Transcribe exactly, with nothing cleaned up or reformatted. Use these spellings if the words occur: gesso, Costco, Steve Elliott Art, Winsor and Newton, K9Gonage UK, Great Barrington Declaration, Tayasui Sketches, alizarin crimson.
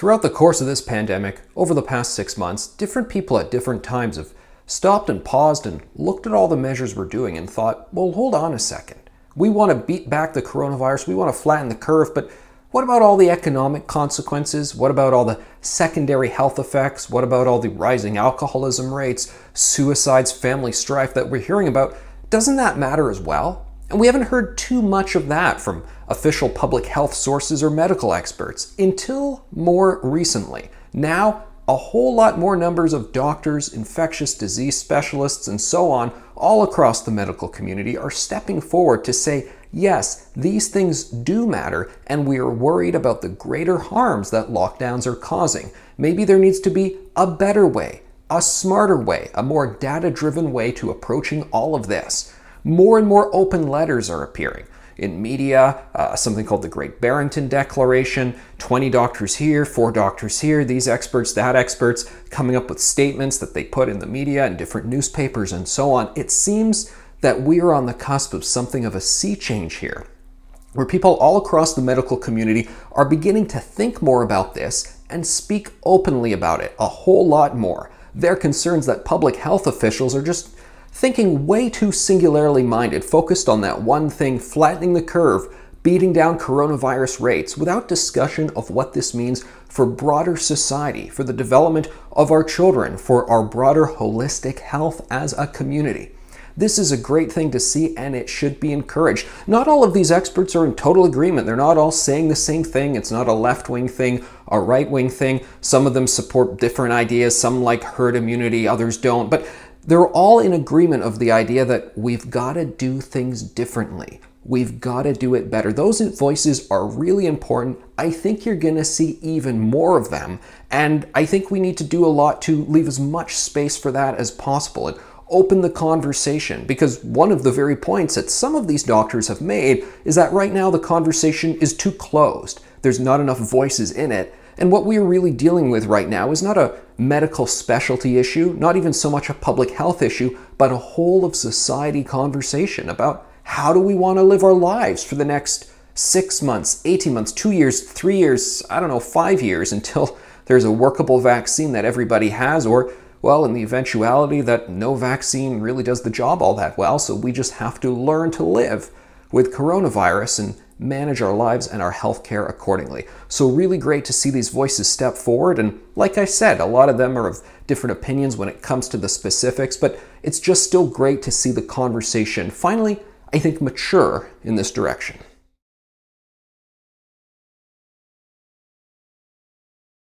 Throughout the course of this pandemic, over the past six months, different people at different times have stopped and paused and looked at all the measures we're doing and thought, well, hold on a second. We want to beat back the coronavirus, we want to flatten the curve, but what about all the economic consequences? What about all the secondary health effects? What about all the rising alcoholism rates, suicides, family strife that we're hearing about? Doesn't that matter as well? And we haven't heard too much of that from official public health sources or medical experts until more recently. Now, a whole lot more numbers of doctors, infectious disease specialists, and so on, all across the medical community are stepping forward to say, yes, these things do matter, and we are worried about the greater harms that lockdowns are causing. Maybe there needs to be a better way, a smarter way, a more data-driven way to approaching all of this. More and more open letters are appearing in media, uh, something called the Great Barrington Declaration, twenty doctors here, four doctors here, these experts, that experts, coming up with statements that they put in the media and different newspapers and so on. It seems that we are on the cusp of something of a sea change here, where people all across the medical community are beginning to think more about this and speak openly about it a whole lot more. Their concerns that public health officials are just thinking way too singularly minded, focused on that one thing, flattening the curve, beating down coronavirus rates, without discussion of what this means for broader society, for the development of our children, for our broader holistic health as a community. This is a great thing to see, and it should be encouraged. Not all of these experts are in total agreement. They're not all saying the same thing. It's not a left-wing thing, a right-wing thing. Some of them support different ideas. Some like herd immunity, others don't. But they're all in agreement of the idea that we've got to do things differently. We've got to do it better. Those voices are really important. I think you're going to see even more of them. And I think we need to do a lot to leave as much space for that as possible and open the conversation, because one of the very points that some of these doctors have made is that right now the conversation is too closed. There's not enough voices in it. And what we're really dealing with right now is not a medical specialty issue, not even so much a public health issue, but a whole of society conversation about how do we want to live our lives for the next six months, eighteen months, two years, three years, I don't know, five years until there's a workable vaccine that everybody has, or, well, in the eventuality that no vaccine really does the job all that well, so we just have to learn to live with coronavirus and manage our lives and our healthcare accordingly. So really great to see these voices step forward. And like I said, a lot of them are of different opinions when it comes to the specifics, but it's just still great to see the conversation finally, I think, mature in this direction.